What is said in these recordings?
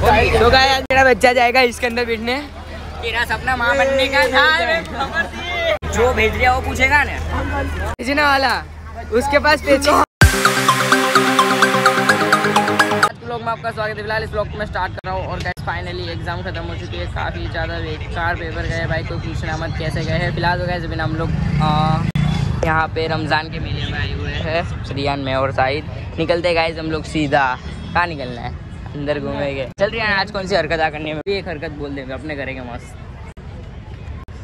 तो गाइस मेरा बच्चा जाएगा इसके अंदर बैठने। तेरा सपना माँ बनने का था, जो भेज दिया वो पूछेगा ना भेजने वाला, उसके पास भेजो। मैं आपका स्वागत है फिलहाल इस ब्लॉग में स्टार्ट कर रहा हूँ। और गाइस फाइनली एग्जाम खत्म हो चुकी है, काफ़ी ज़्यादा बेकार पेपर गए भाई, कोई पूछना मत कैसे गए हैं। फिलहाल तो गाइस अभी हम लोग यहाँ पे रमज़ान के मेले में आए हुए हैं, रियान में और साहिद। निकलते गाइस हम लोग सीधा, कहाँ निकलना है, अंदर घूमेंगे। चल रियान आज कौन सी हरकत आ करनी है, एक हरकत बोल देंगे अपने करेंगे मस्त।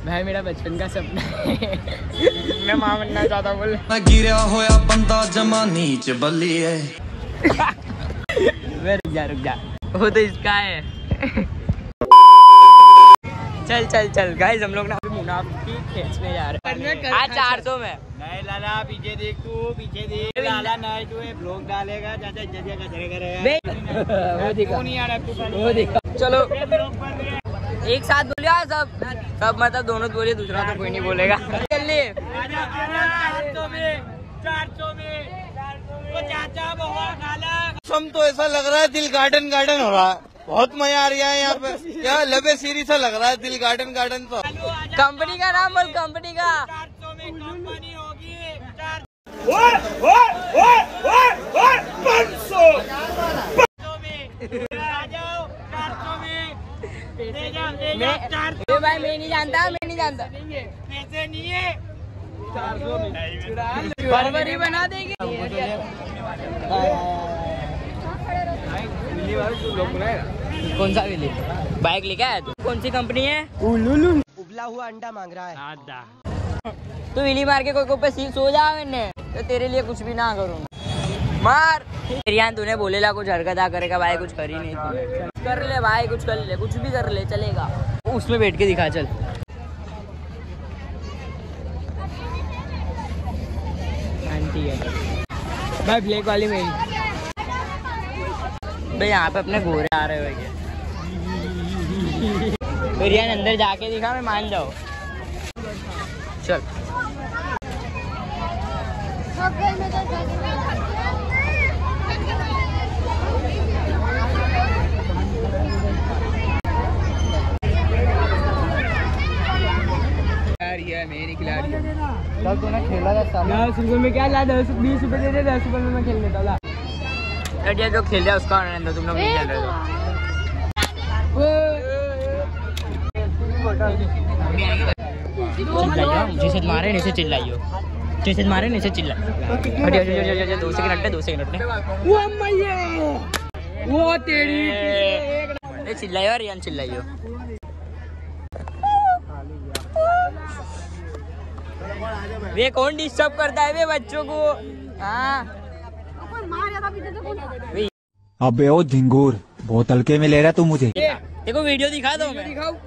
भाई मेरा बचपन का सपना है मैं माँ बनना चाहता हूँ। रुक जा वो तो इसका है। चल चल चल गाइस हम लोग ना अभी मुनाफी खेचने जा रहे हैं। आज 400 में नहीं लाला, पीछे देख तू, पीछे देख लाला, नहीं तू ये ब्लॉग डालेगा चाचा जजिया का झगड़ा करेगा। वो देखो नहीं आ रहा तू, वो देखो। चलो एक साथ बोलिए सब मतलब दोनों बोलिए, दूसरा तो कोई नहीं बोलेगा। चल ले 400 में चाचा तो ऐसा लग रहा है दिल गार्डन गार्डन हो रहा है, बहुत मजा आ रहा है यहाँ पे। यहाँ लबे सीरी सा लग रहा है, दिल गार्डन गार्डन। तो कंपनी का नाम बोल, कंपनी का 400 में कंपनी होगी 400 में। भाई मैं नहीं जानता पैसे नहीं है 400 में बर्बरी बना देंगे। कौन सा बिल्ली बाइक लिखा है, तो कौन सी कंपनी है? उबला हुआ अंडा मांग रहा है तू, बिल्ली मार के कोई पे सो जाओ मैंने तो तेरे लिए कुछ भी ना करूँगा। मार रियान तूने बोलेगा कुछ हरकत आ करेगा, भाई कुछ कर ही नहीं कर ले, भाई कुछ कर ले, कुछ भी कर ले चलेगा। उसमें बैठ के दिखा, चल भाई ब्लैक वाली में। भाई यहाँ पे अपने घोड़े आ रहे हो तो रियान अंदर जाके दिखा, मैं मान जाओ। चल मेरी खिलाड़ी कल तूने खेला था में क्या ला 10-20 रुपए दे दे, 10 रुपए में मैं खेल लेता ला। अरे जो खेल रहा उसका आनंद तुम लोग नहीं खेल रहे हो। जैसे मारे नीचे चिल्लाइयो, जैसे मारे नीचे चिल्ला। अरे 2 सेकंड वो अम्मा वो तेरी चिल्लाइयो, रियान चिल्लाइयो। वे कौन डिस्टर्ब करता है वे बच्चों को? हाँ अबे ओ झिंगूर, बहुत हल्के में ले रहा तू मुझे। देखो वीडियो दिखा दो,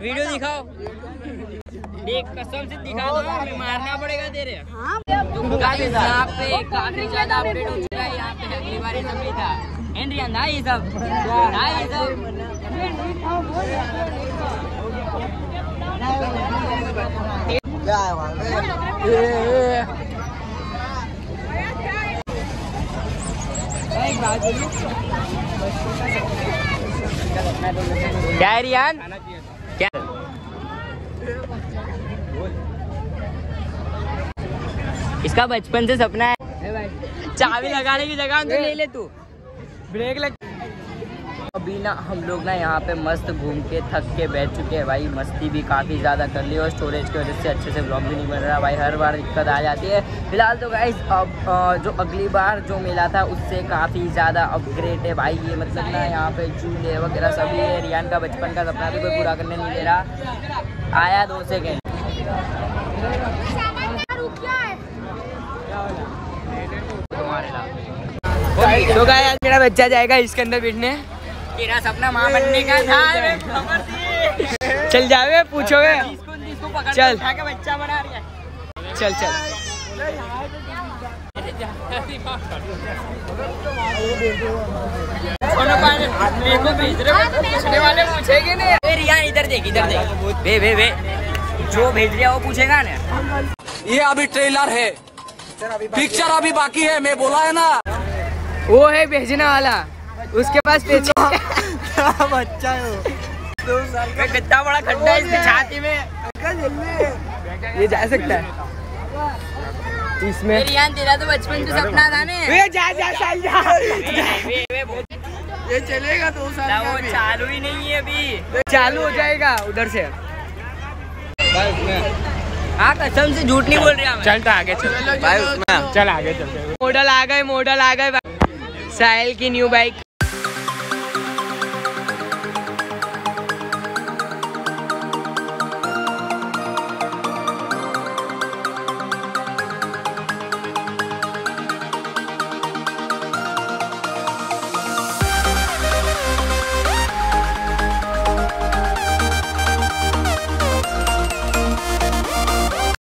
वीडियो दिखाओ, देख कसम से दिखा दो, मारना पड़ेगा तेरे। यहाँ पे काफी ज्यादा अपडेट हो चुका है, यहाँ पे अगली बार सब नहीं था एंड्रिया ना ये सब रियान क्या इसका बचपन से सपना है। चाबी लगाने की जगह तो ले ले तू, ब्रेक लग। अभी ना हम लोग ना यहाँ पे मस्त घूम के थक के बैठ चुके हैं भाई, मस्ती भी काफ़ी ज़्यादा कर ली और स्टोरेज की वजह से अच्छे से ब्लॉग भी नहीं बन रहा भाई, हर बार दिक्कत आ जाती है। फिलहाल तो गाइस अब जो अगली बार जो मेला था उससे काफ़ी ज़्यादा अपग्रेड है भाई ये, मतलब ना यहाँ पे झूले वगैरह सभी है। रियान का बचपन का सपना भी कोई पूरा करने नहीं दे रहा। आया 2 सेकेंड तो गाइस मेरा बच्चा जाएगा इसके अंदर बैठने। तेरा सपना माँ बनने का था, खबर थी। चल जावे पूछोगे, चल के बच्चा बना रहा है। चल चल पूछने वाले पूछेंगे ना रियान, इधर देख इधर देख, बे जो भेज रहा वो पूछेगा ना। ये अभी ट्रेलर है, पिक्चर अभी बाकी है, मैं बोला है ना वो है भेजने वाला, उसके पास पेच बच्चा हो। कितना बड़ा खड्डा है इसकी छाती में, ये जा सकता है इसमें। तेरा तो बचपन का सपना था ना, ये चलेगा 2 साल का भी। चालू ही नहीं है अभी, चालू हो जाएगा उधर से। हाँ कसम से झूठ नहीं बोल रहे हम। चल तो आगे चल, चल आगे चल। मॉडल आ गए, मॉडल आ गए। साहिल की न्यू बाइक